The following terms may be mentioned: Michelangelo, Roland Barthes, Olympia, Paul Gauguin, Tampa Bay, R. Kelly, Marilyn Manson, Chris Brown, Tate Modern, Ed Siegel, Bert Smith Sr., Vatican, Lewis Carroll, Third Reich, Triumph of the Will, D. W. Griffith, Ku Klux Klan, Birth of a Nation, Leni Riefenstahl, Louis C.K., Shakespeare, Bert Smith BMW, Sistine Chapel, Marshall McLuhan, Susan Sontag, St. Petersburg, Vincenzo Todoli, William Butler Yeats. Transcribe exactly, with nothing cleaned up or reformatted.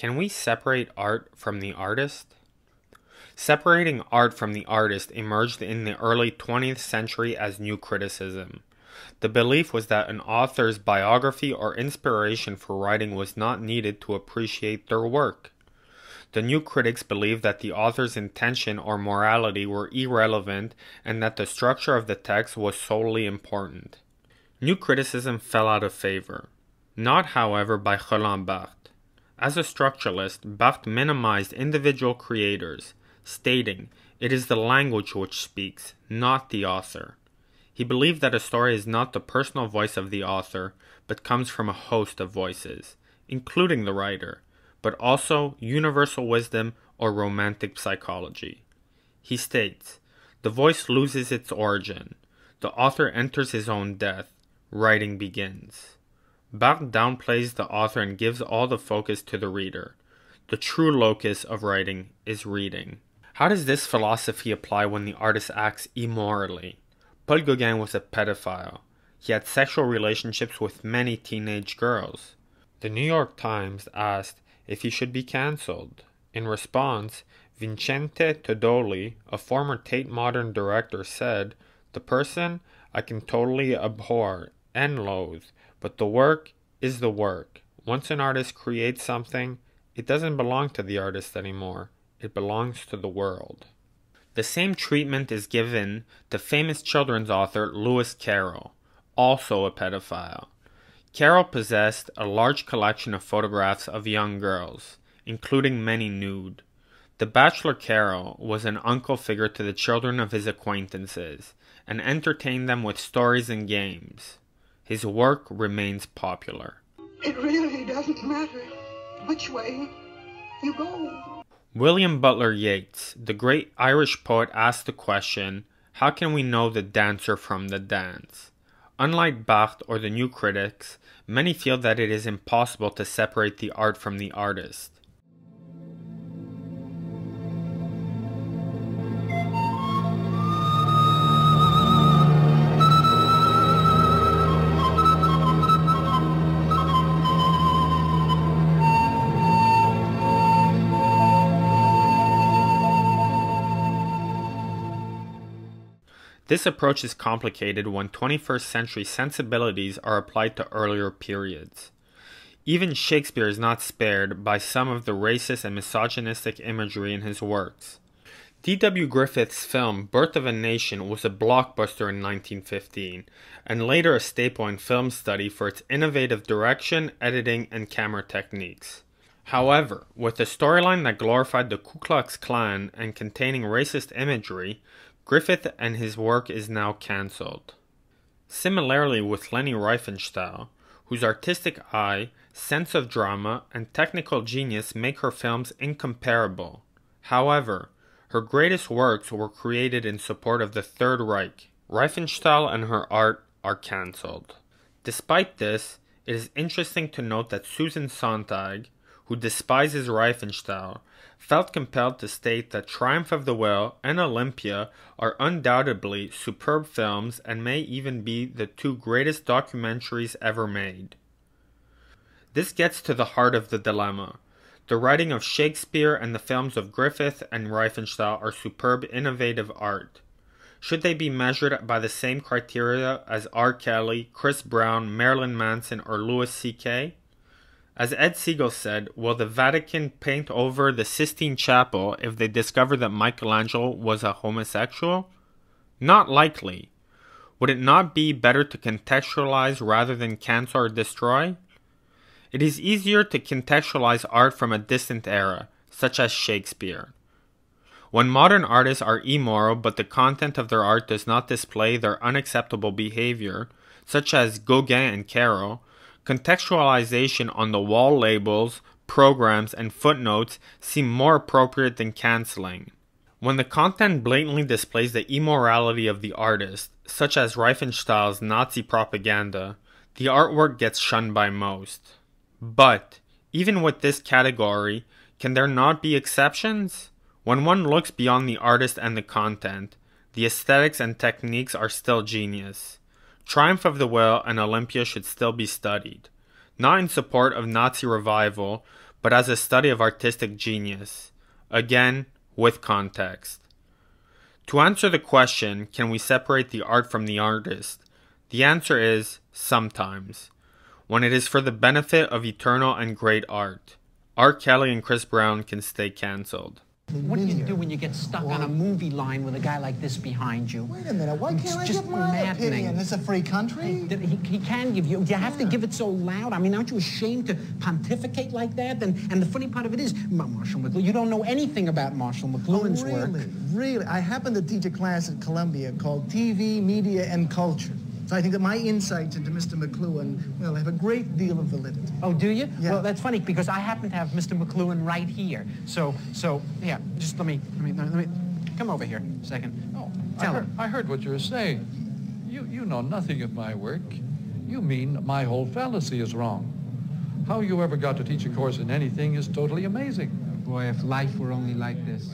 Can we separate art from the artist? Separating art from the artist emerged in the early twentieth century as new criticism. The belief was that an author's biography or inspiration for writing was not needed to appreciate their work. The new critics believed that the author's intention or morality were irrelevant and that the structure of the text was solely important. New criticism fell out of favor. Not, however, by Roland Barthes. As a structuralist, Barthes minimized individual creators, stating, "It is the language which speaks, not the author." He believed that a story is not the personal voice of the author, but comes from a host of voices, including the writer, but also universal wisdom or romantic psychology. He states, "The voice loses its origin. The author enters his own death. Writing begins." Barthes downplays the author and gives all the focus to the reader. The true locus of writing is reading. How does this philosophy apply when the artist acts immorally? Paul Gauguin was a pedophile. He had sexual relationships with many teenage girls. The New York Times asked if he should be canceled. In response, Vincenzo Todoli, a former Tate Modern director, said, "The person I can totally abhor and loathe, but the work is the work. Once an artist creates something, it doesn't belong to the artist anymore. It belongs to the world." The same treatment is given to famous children's author Lewis Carroll, also a pedophile. Carroll possessed a large collection of photographs of young girls, including many nude. The bachelor Carroll was an uncle figure to the children of his acquaintances and entertained them with stories and games. His work remains popular. "It really doesn't matter which way you go." William Butler Yeats, the great Irish poet, asked the question, how can we know the dancer from the dance? Unlike Barthes or the new critics, many feel that it is impossible to separate the art from the artist. This approach is complicated when twenty-first century sensibilities are applied to earlier periods. Even Shakespeare is not spared by some of the racist and misogynistic imagery in his works. D W Griffith's film Birth of a Nation was a blockbuster in nineteen fifteen, and later a staple in film study for its innovative direction, editing, and camera techniques. However, with a storyline that glorified the Ku Klux Klan and containing racist imagery, Griffith and his work is now cancelled. Similarly with Leni Riefenstahl, whose artistic eye, sense of drama, and technical genius make her films incomparable. However, her greatest works were created in support of the Third Reich. Riefenstahl and her art are cancelled. Despite this, it is interesting to note that Susan Sontag, who despises Riefenstahl, felt compelled to state that Triumph of the Will and Olympia are undoubtedly superb films and may even be the two greatest documentaries ever made. This gets to the heart of the dilemma. The writing of Shakespeare and the films of Griffith and Riefenstahl are superb innovative art. Should they be measured by the same criteria as R. Kelly, Chris Brown, Marilyn Manson, or Louis C K? As Ed Siegel said, will the Vatican paint over the Sistine Chapel if they discover that Michelangelo was a homosexual? Not likely. Would it not be better to contextualize rather than cancel or destroy? It is easier to contextualize art from a distant era, such as Shakespeare. When modern artists are immoral but the content of their art does not display their unacceptable behavior, such as Gauguin and Carroll, contextualization on the wall labels, programs, and footnotes seem more appropriate than canceling. When the content blatantly displays the immorality of the artist, such as Riefenstahl's Nazi propaganda, the artwork gets shunned by most. But, even with this category, can there not be exceptions? When one looks beyond the artist and the content, the aesthetics and techniques are still genius. Triumph of the Will and Olympia should still be studied, not in support of Nazi revival, but as a study of artistic genius, again, with context. To answer the question, can we separate the art from the artist? The answer is, sometimes, when it is for the benefit of eternal and great art. R. Kelly and Chris Brown can stay cancelled. What do you do when you get stuck on a movie line with a guy like this behind you? Wait a minute, why can't I give my opinion? This is a free country? He, he, he can give you. You have to give it so loud. I mean, aren't you ashamed to pontificate like that? And, and the funny part of it is, Marshall McLuhan, you don't know anything about Marshall McLuhan's work. Oh, really? Really? I happen to teach a class at Columbia called T V, Media, and Culture. So I think that my insights into Mister McLuhan, well, have a great deal of validity. Oh, do you? Yeah. Well, that's funny, because I happen to have Mister McLuhan right here. So, so yeah, just let me, let me, let me, come over here a second. Oh, Tell I, heard, I heard what you were saying. You, you know nothing of my work. You mean my whole fallacy is wrong. How you ever got to teach a course in anything is totally amazing. Oh boy, if life were only like this.